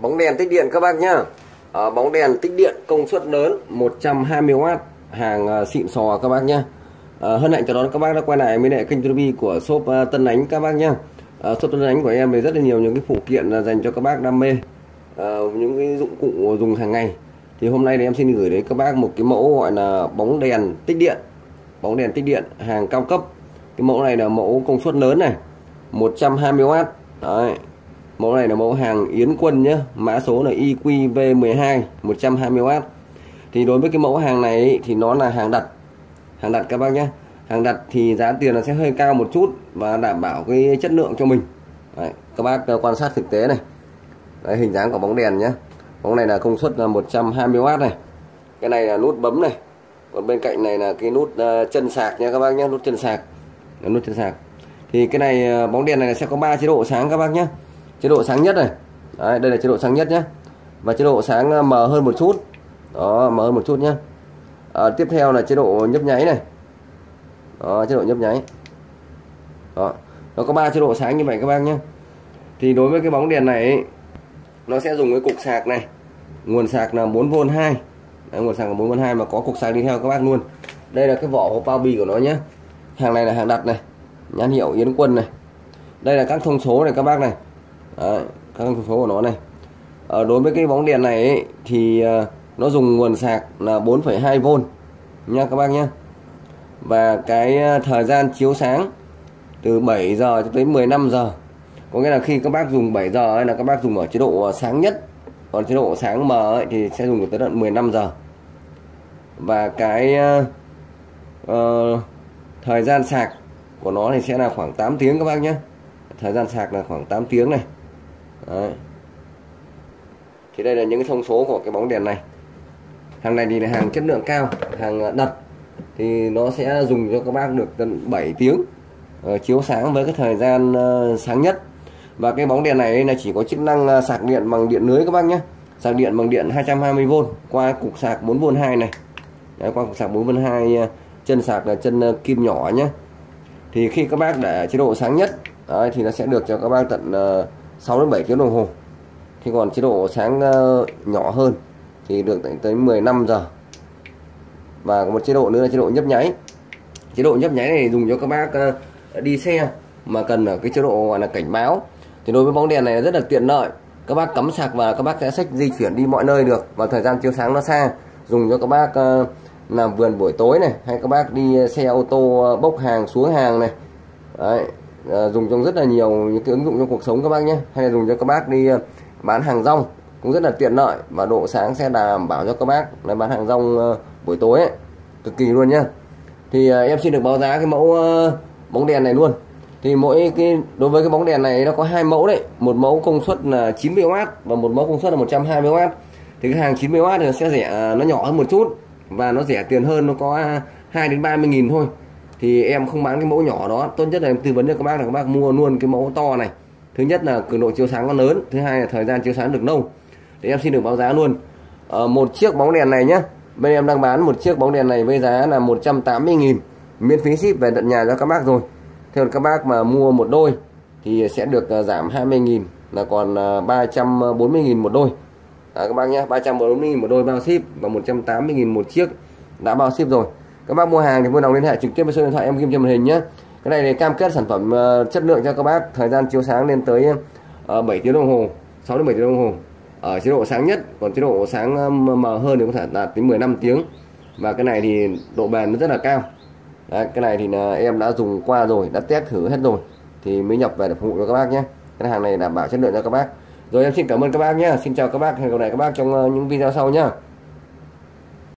Bóng đèn tích điện các bác nhá. Bóng đèn tích điện công suất lớn 120W, hàng xịn sò các bác nhá. Hân hạnh chào đón các bác đã quay lại với lại kênh YouTube của shop Tân Ánh các bác nhá. Shop Tân Ánh của em thì rất là nhiều những cái phụ kiện dành cho các bác đam mê, những cái dụng cụ dùng hàng ngày. Thì hôm nay thì em xin gửi đến các bác một cái mẫu gọi là bóng đèn tích điện. Bóng đèn tích điện hàng cao cấp. Cái mẫu này là mẫu công suất lớn này, 120W. Đấy. Mẫu này là mẫu hàng Yến Quân nhé, mã số là IQV12, 120W. Thì đối với cái mẫu hàng này ý, thì nó là hàng đặt. Hàng đặt các bác nhé. Hàng đặt thì giá tiền nó sẽ hơi cao một chút và đảm bảo cái chất lượng cho mình. Đấy. Các bác quan sát thực tế này. Đấy, hình dáng của bóng đèn nhé. Bóng này là công suất là 120W này. Cái này là nút bấm này. Còn bên cạnh này là cái nút chân sạc nha các bác nhé, nút chân sạc. Đấy, nút chân sạc. Thì cái này bóng đèn này sẽ có 3 chế độ sáng các bác nhé. Chế độ sáng nhất này. Đấy, đây là chế độ sáng nhất nhé. Và chế độ sáng mờ hơn một chút. Đó, mờ hơn một chút nhé. Tiếp theo là chế độ nhấp nháy này. Đó, chế độ nhấp nháy. Đó, nó có 3 chế độ sáng như vậy các bác nhé. Thì đối với cái bóng đèn này ấy, nó sẽ dùng cái cục sạc này. Nguồn sạc là 4V2. Đấy, nguồn sạc là 4V2 mà có cục sạc đi theo các bác luôn. Đây là cái vỏ hộp bao bì của nó nhé. Hàng này là hàng đặt này. Nhãn hiệu Yến Quân này. Đây là các thông số này các bác này. Đấy, các thông số của nó này. Đối với cái bóng đèn này ấy, thì nó dùng nguồn sạc là 4,2V nha các bác nhé. Và cái thời gian chiếu sáng từ 7 giờ cho tới 15 giờ. Có nghĩa là khi các bác dùng 7 giờ ấy, là các bác dùng ở chế độ sáng nhất. Còn chế độ sáng mờ ấy, thì sẽ dùng tới tận 15 giờ. Và cái thời gian sạc của nó thì sẽ là khoảng 8 tiếng các bác nhé. Thời gian sạc là khoảng 8 tiếng này. Đấy. Thì đây là những cái thông số của cái bóng đèn này. Hàng này thì là hàng chất lượng cao, hàng đặt. Thì nó sẽ dùng cho các bác được tận 7 tiếng chiếu sáng với cái thời gian sáng nhất. Và cái bóng đèn này là chỉ có chức năng sạc điện bằng điện lưới các bác nhé. Sạc điện bằng điện 220V qua cục sạc 4V2 này. Đấy, qua cục sạc 4V2, chân sạc là chân kim nhỏ nhé. Thì khi các bác để chế độ sáng nhất, đấy, thì nó sẽ được cho các bác tận 6 đến 7 tiếng đồng hồ. Thì còn chế độ sáng nhỏ hơn thì được tới 15 giờ. Và có một chế độ nữa là chế độ nhấp nháy. Chế độ nhấp nháy này dùng cho các bác đi xe mà cần ở cái chế độ gọi là cảnh báo. Thì đối với bóng đèn này rất là tiện lợi. Các bác cắm sạc vào, các bác sẽ xách di chuyển đi mọi nơi được. Và thời gian chiếu sáng nó xa, dùng cho các bác làm vườn buổi tối này, hay các bác đi xe ô tô bốc hàng xuống hàng này. Đấy, dùng trong rất là nhiều những cái ứng dụng trong cuộc sống các bác nhé. Hay là dùng cho các bác đi bán hàng rong cũng rất là tiện lợi, và độ sáng sẽ đảm bảo cho các bác là bán hàng rong buổi tối ấy, cực kỳ luôn nhá. Thì em xin được báo giá cái mẫu bóng đèn này luôn. Thì mỗi cái đối với cái bóng đèn này nó có hai mẫu đấy, một mẫu công suất là 90W và một mẫu công suất là 120W. Thì cái hàng 90W thì sẽ rẻ, nó nhỏ hơn một chút và nó rẻ tiền hơn, nó có 2 đến 30.000 thôi. Thì em không bán cái mẫu nhỏ đó, tốt nhất là em tư vấn cho các bác là các bác mua luôn cái mẫu to này. Thứ nhất là cường độ chiếu sáng nó lớn, thứ hai là thời gian chiếu sáng được lâu. Thì em xin được báo giá luôn. Một chiếc bóng đèn này nhé, bên em đang bán một chiếc bóng đèn này với giá là 180.000, miễn phí ship về tận nhà cho các bác rồi. Theo các bác mà mua một đôi thì sẽ được giảm 20.000, là còn 340.000 một đôi. Các bác nhé, 340.000 một đôi bao ship và 180.000 một chiếc đã bao ship rồi. Các bác mua hàng thì vui lòng liên hệ trực tiếp với số điện thoại em ghim trên màn hình nhé. Cái này thì cam kết sản phẩm chất lượng cho các bác, thời gian chiếu sáng lên tới 7 tiếng đồng hồ, 6 đến 7 tiếng đồng hồ ở chế độ sáng nhất, còn chế độ sáng mờ hơn thì có thể đạt tới 15 tiếng. Và cái này thì độ bền nó rất là cao. Đấy, cái này thì là em đã dùng qua rồi, đã test thử hết rồi thì mới nhập về để phục vụ cho các bác nhé. Cái hàng này đảm bảo chất lượng cho các bác. Rồi em xin cảm ơn các bác nhé. Xin chào các bác, hẹn gặp lại các bác trong những video sau nhé.